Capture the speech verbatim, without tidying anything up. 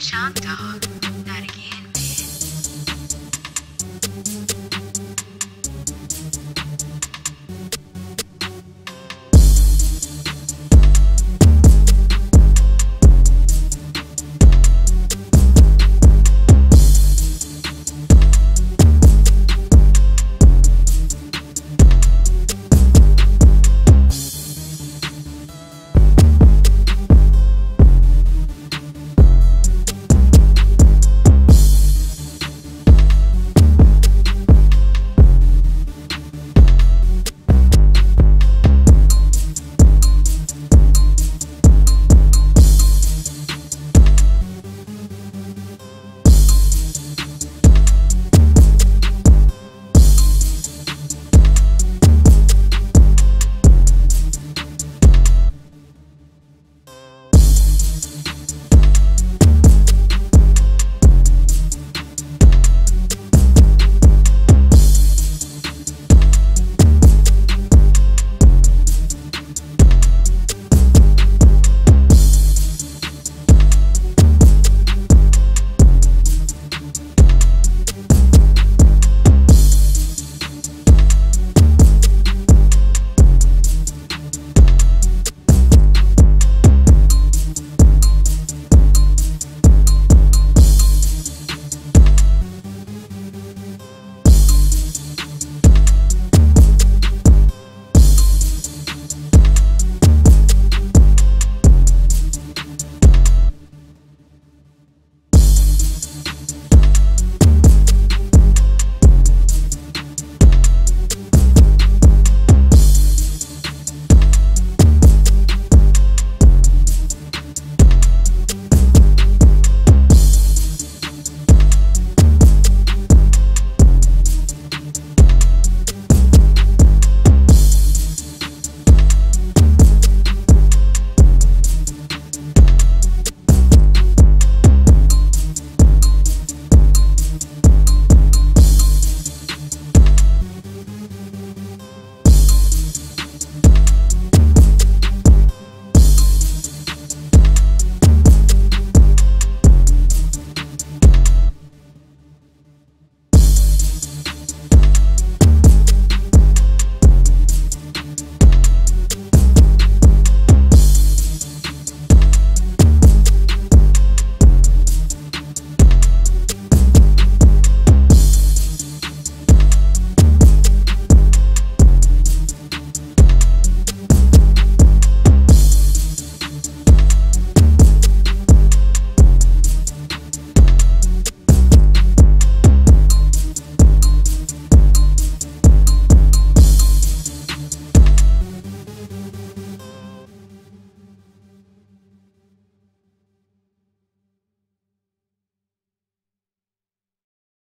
Chauncdogg.